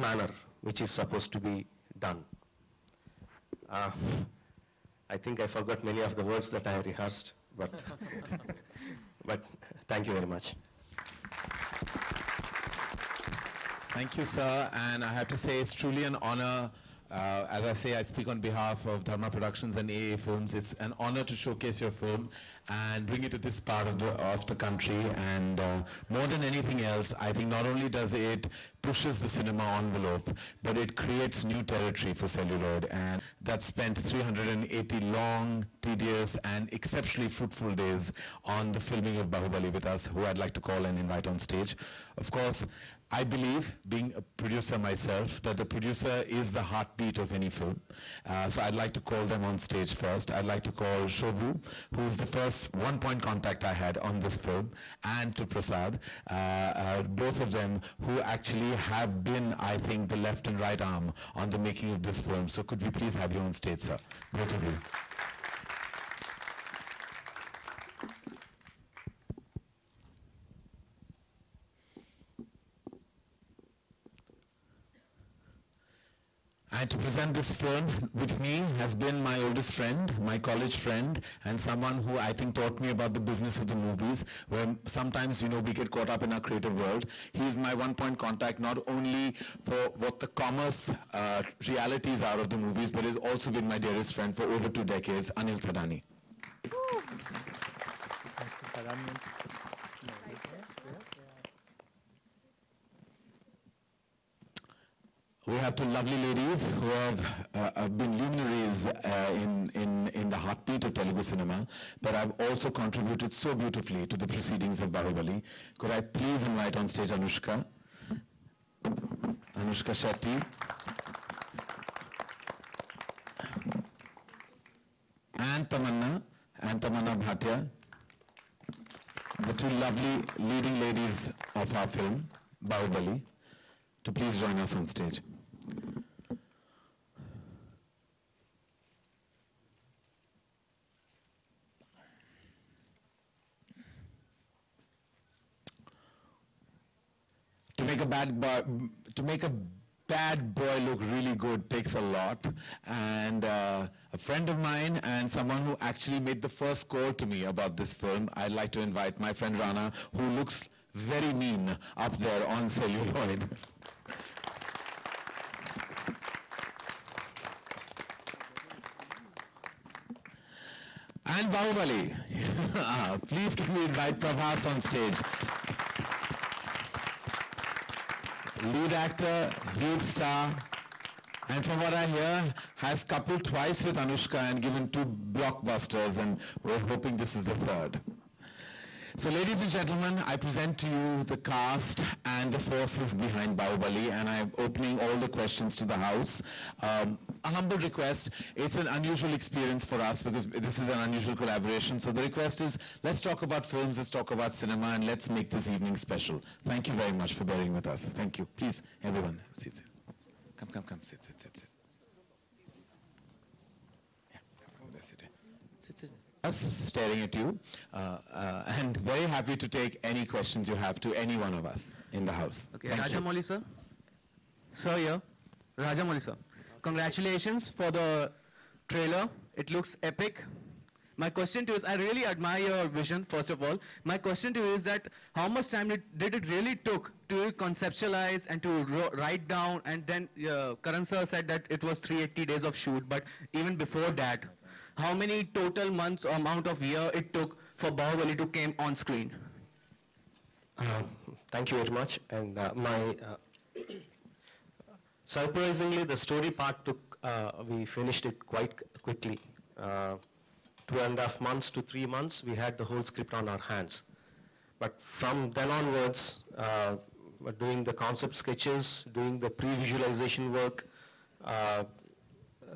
manner which is supposed to be done. I think I forgot many of the words that I rehearsed, but, but thank you very much. Thank you, sir, and I have to say it's truly an honor. As I say, I speak on behalf of Dharma Productions and AA Films. It's an honor to showcase your film and bring it to this part of the country. And more than anything else, I think not only does it pushes the cinema envelope, but it creates new territory for celluloid. And that spent 380 long, tedious, and exceptionally fruitful days on the filming of Baahubali with us, who I'd like to call and invite on stage. Of course, I believe, being a producer myself, that the producer is the heartbeat of any film. So I'd like to call them on stage first. I'd like to call Shobu, who is the first one-point contact I had on this film, and to Prasad, both of them who actually have been, I think, the left and right arm on the making of this film. So could we please have you on stage, sir? Both of you. And to present this film with me has been my oldest friend, my college friend, and someone who I think taught me about the business of the movies, where sometimes, you know, we get caught up in our creative world. He is my one-point contact, not only for what the commerce realities are of the movies, but has also been my dearest friend for over 2 decades, Anil Thadani. We have two lovely ladies who have been luminaries in the heartbeat of Telugu cinema, but have also contributed so beautifully to the proceedings of Baahubali. Could I please invite on stage Anushka? Anushka Shetty. And Tamanna Bhatia, the two lovely leading ladies of our film, Baahubali, to please join us on stage. To make a bad boy look really good takes a lot, and a friend of mine and someone who actually made the first call to me about this film, I'd like to invite my friend Rana, who looks very mean up there on celluloid. And Baahubali, please can we invite Prabhas on stage. Lead actor, lead star, and from what I hear, has coupled twice with Anushka and given 2 blockbusters, and we're hoping this is the third. So ladies and gentlemen, I present to you the cast and the forces behind Baahubali, and I'm opening all the questions to the house. A humble request, it's an unusual experience for us because this is an unusual collaboration, so the request is, let's talk about films, let's talk about cinema, and let's make this evening special. Thank you very much for bearing with us. Thank you. Please, everyone, sit, sit. Come, come, come, sit, sit, sit, sit. Yeah, come on, sit, sit, sit. Us staring at you, and very happy to take any questions you have to any one of us in the house. Okay, Rajamouli sir. Sir here, Rajamouli sir. Congratulations for the trailer. It looks epic. My question to you is, I really admire your vision, first of all. My question to you is that how much time did it really took to conceptualize and to write down, and then Karan sir said that it was 380 days of shoot, but even before that, how many total months or amount of year it took for Baahubali to come on screen? Thank you very much. And surprisingly, the story part took, we finished it quite quickly. 2.5 months to 3 months, we had the whole script on our hands. But from then onwards, doing the concept sketches, doing the pre-visualization work,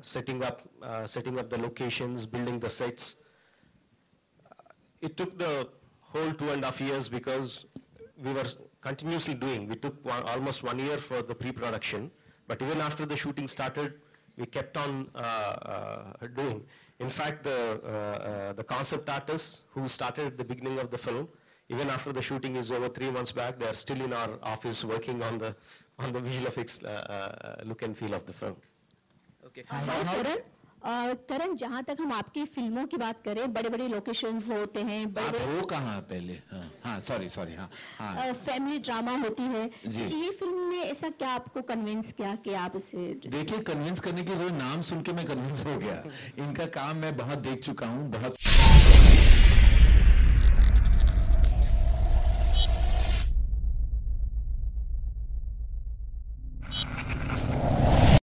setting up the locations, building the sets. It took the whole 2.5 years because we were continuously doing. We took almost 1 year for the pre-production, but even after the shooting started, we kept on doing. In fact, the concept artist who started at the beginning of the film, Even after the shooting is over 3 months back, they are still in our office working on the VFX look and feel of the film. Okay. करण, जहाँ तक हम आपकी फिल्मों की बात करें, बड़े-बड़े locations होते हैं. आप वो कहाँ पहले? हाँ, sorry, फैमिली ड्रामा होती है. ये फिल्म में ऐसा क्या आपको कन्विंस किया कि आप इसे? देखिए, कन्विंस करने की जो नाम सुनके मैं कन्विंस हो गया. इनका काम मैं बहुत देख चुका हूँ, बहुत.